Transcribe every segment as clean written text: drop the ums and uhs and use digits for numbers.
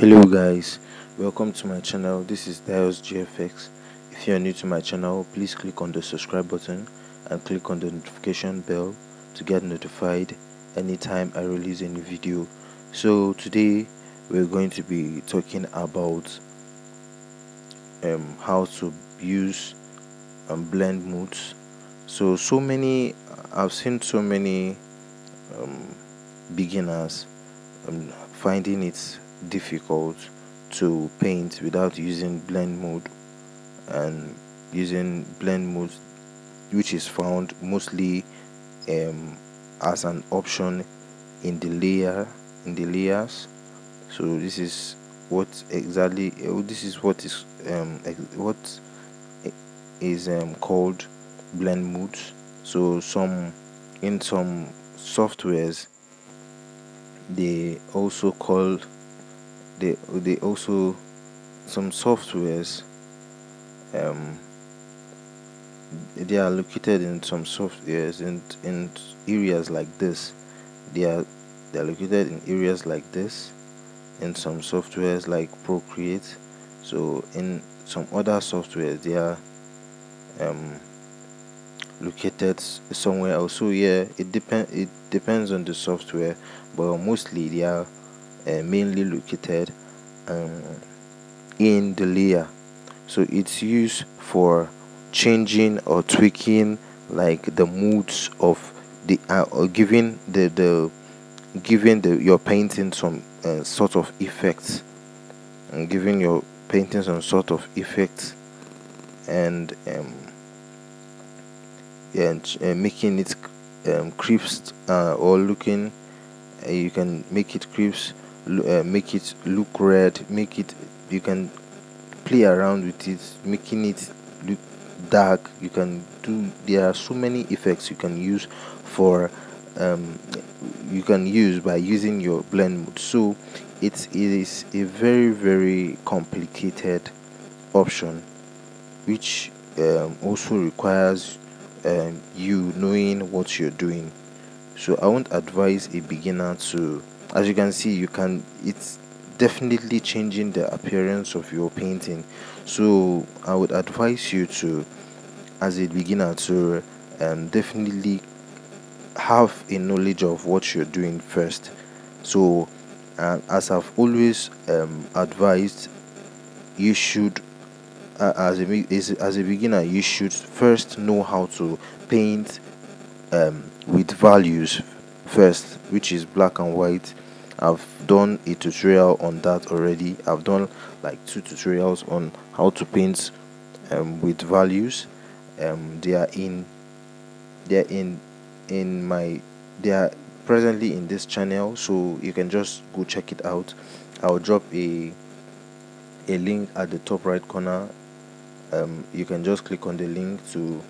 Hello guys, welcome to my channel. This is Dayo's Gfx. If you are new to my channel, please click on the subscribe button and click on the notification bell to get notified anytime I release a new video. So today we're going to be talking about how to use blend modes. So many, I've seen so many beginners finding it difficult to paint without using blend mode and using blend mode, which is found mostly as an option in the layers. So this is what exactly what is called blend modes. So in some softwares they are located in some softwares and in areas like this. They are located in areas like this in some softwares like Procreate. So in some other softwares they are located somewhere else. So yeah, it depends on the software, but mostly they are mainly located in the layer. So it's used for changing or tweaking like the moods of the or giving your painting some sort of effects, and giving your painting some sort of effects, and making it crisp or looking. You can make it crisp, make it look red, make it, you can play around with it, making it look dark. You can do, there are so many effects you can use for by using your blend mode. So it is a very, very complicated option, which also requires you knowing what you're doing. So I won't advise a beginner to, as you can see, it's definitely changing the appearance of your painting. So I would advise you to, as a beginner, to definitely have a knowledge of what you're doing first. So as I've always advised, you should, as a beginner, you should first know how to paint with values first, which is black and white. I've done a tutorial on that already. I've done like 2 tutorials on how to paint with values. They are presently in this channel, so you can just go check it out. I'll drop a link at the top right corner. You can just click on the link to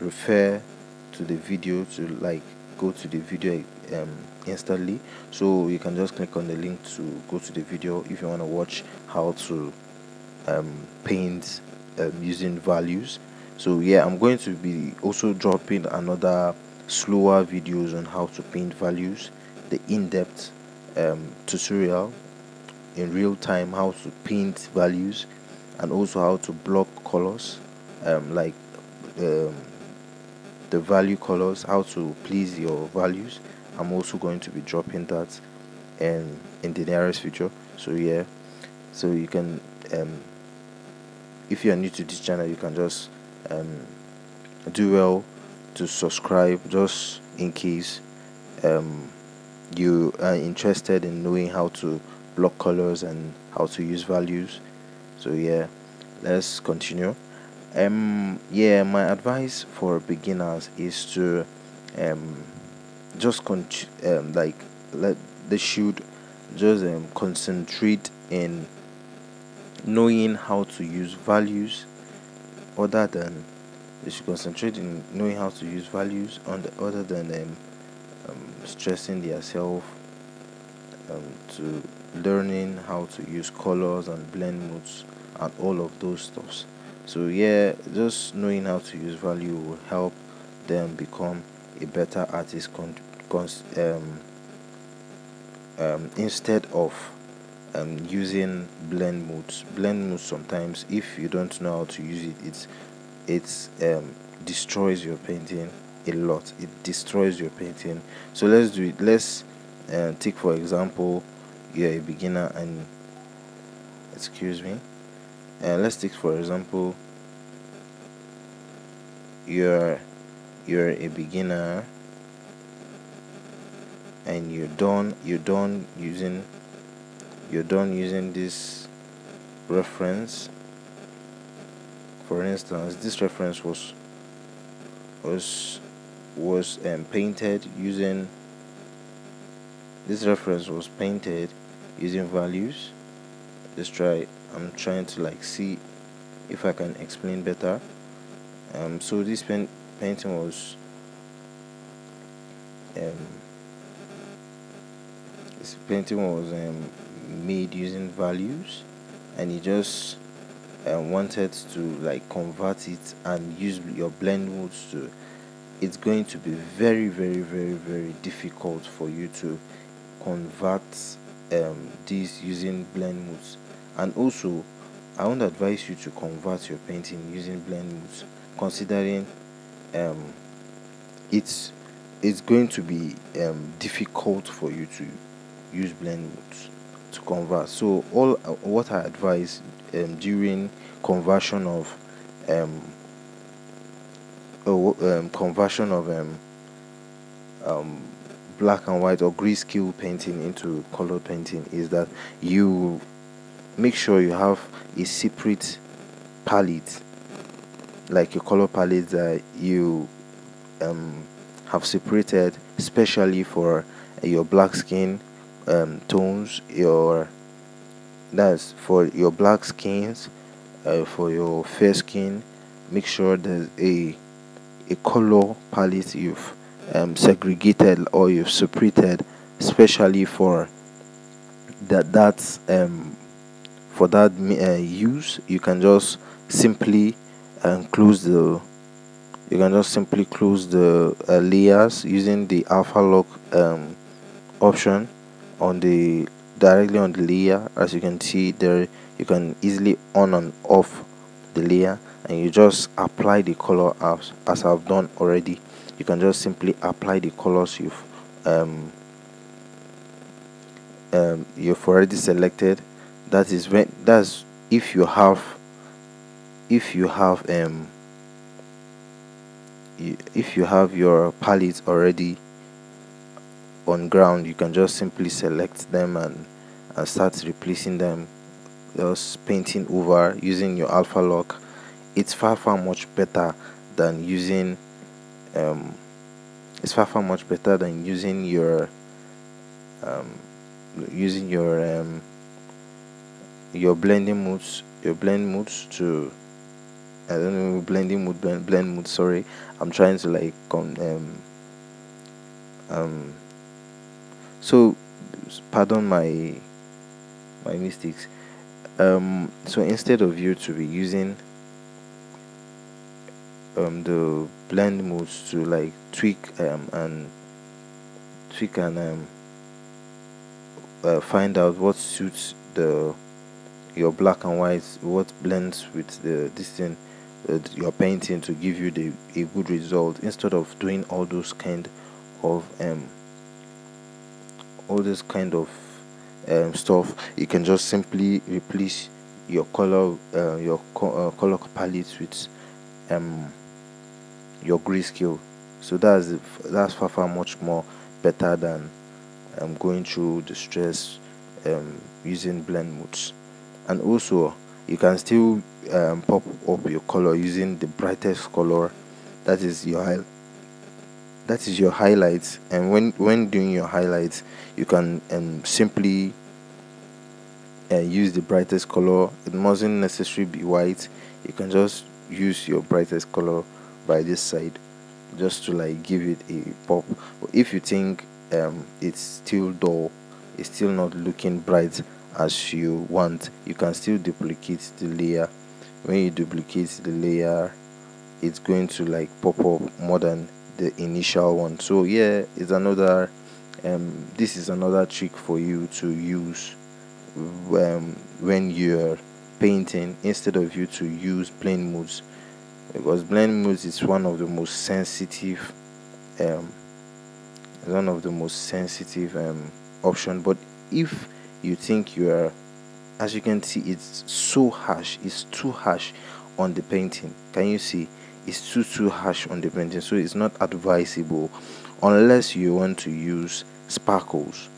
refer to the video, to like go to the video instantly. So you can just click on the link to go to the video if you want to watch how to paint using values. So yeah, I'm going to be also dropping another slower videos on how to paint values, the in-depth tutorial in real time how to paint values, and also how to block colors, like the value colors, how to please your values. I'm also going to be dropping that in the nearest future. So yeah, so you can, if you are new to this channel, you can just do well to subscribe, just in case you are interested in knowing how to block colors and how to use values. So yeah, let's continue. Yeah, my advice for beginners is to concentrate in knowing how to use values, other than stressing themselves to learning how to use colors and blend modes and all of those stuffs. So yeah, just knowing how to use value will help them become a better artist instead of using blend modes. Blend modes, sometimes if you don't know how to use it, it destroys your painting a lot. It destroys your painting. So let's do it. Let's take for example, you're a beginner, and excuse me, let's take for example you're a beginner and you're done using this reference. For instance, this reference was painted using values. Let's try. I'm trying to like see if I can explain better. So this painting was made using values, and you just wanted to like convert it and use your blend modes to. It's going to be very, very, very, very difficult for you to convert this using blend modes. And also, I would advise you to convert your painting using blend modes, considering it's going to be difficult for you to use blend modes to convert. So what I advise during conversion of black and white or grayscale painting into color painting is that you make sure you have a separate palette, like a color palette that you have separated specially for your black skin tones, for your fair skin. Make sure there's a color palette you've segregated or you've separated specially for that use. You can just simply close the layers using the alpha lock option on the directly on the layer. As you can see there, you can easily on and off the layer, and you just apply the color as I've done already. You can just simply apply the colors you've already selected. That is when if you have your palette already on ground, you can just simply select them and start replacing them, just painting over using your alpha lock. It's far, far much better than using your blending modes, sorry, I'm trying to like so pardon my mistakes. So instead of you to be using the blend modes to like tweak and find out what suits your black and white, what blends with your painting to give you a good result. Instead of doing all those kind of stuff, you can just simply replace your color color palette with your grayscale. So that's far, far much more better than going through the stress using blend modes. And also, you can still pop up your color using the brightest color, that is your highlights. And when doing your highlights, you can simply use the brightest color. It mustn't necessarily be white. You can just use your brightest color by this side, just to like give it a pop. But if you think it's still dull, it's still not looking bright as you want, you can still duplicate the layer. When you duplicate the layer, it's going to like pop up more than the initial one. So yeah, it's another this is another trick for you to use when you're painting, instead of you to use blend modes, because blend modes is one of the most sensitive option. But if you think you are, as you can see, it's so harsh, it's too harsh on the painting. Can you see? It's too harsh on the painting, so it's not advisable unless you want to use sparkles.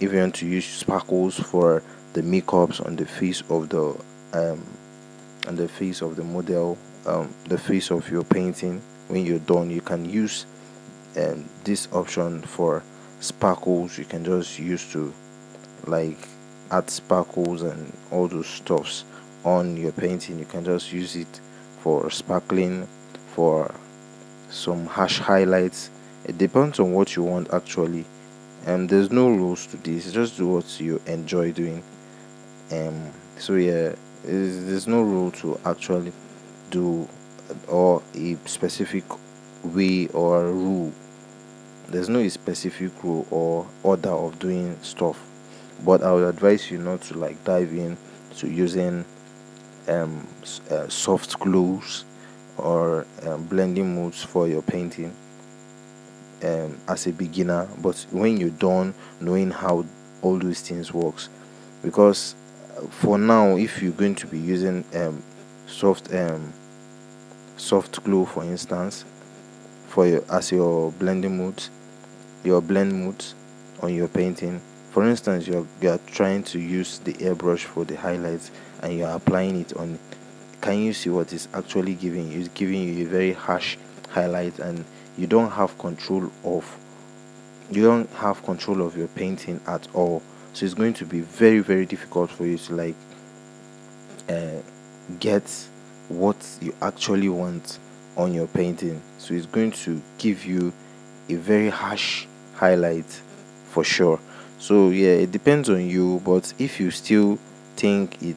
If you want to use sparkles for the makeups on the face of the model, the face of your painting, when you're done, you can use this option for sparkles. You can just use to like add sparkles and all those stuffs on your painting. You can just use it for sparkling, for some harsh highlights. It depends on what you want actually, and there's no rules to this. Just do what you enjoy doing. So yeah, there's no rule to actually do or a specific way or rule. There's no specific rule or order of doing stuff, but I would advise you not to like dive in to using soft glues or blending modes for your painting as a beginner. But when you're done knowing how all those things works, because for now, if you're going to be using soft glue, for instance, for your blend modes on your painting, for instance, you are trying to use the airbrush for the highlights and you are applying it on, can you see what it's actually giving you? It's giving you a very harsh highlight, and you don't have control of your painting at all. So it's going to be very, very difficult for you to like get what you actually want on your painting. So it's going to give you a very harsh highlight for sure. So yeah, it depends on you. But if you still think you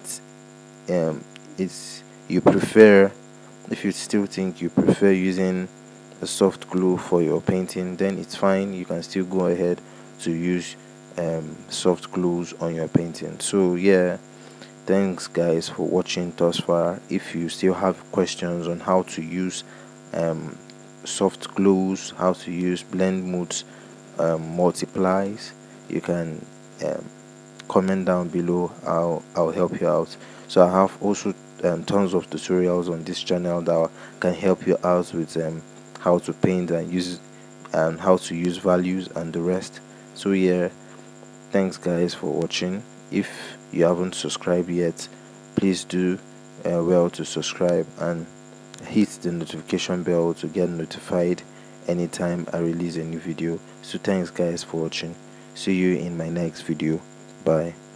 prefer using a soft glue for your painting, then it's fine. You can still go ahead to use soft glues on your painting. So yeah, thanks guys for watching thus far. If you still have questions on how to use soft glues, how to use blend modes, multiplies, you can comment down below. I'll help you out. So I have also tons of tutorials on this channel that can help you out with how to paint and use and how to use values and the rest. So yeah, thanks guys for watching. If you haven't subscribed yet, please do well to subscribe and hit the notification bell to get notified anytime I release a new video. So thanks guys for watching. See you in my next video. Bye.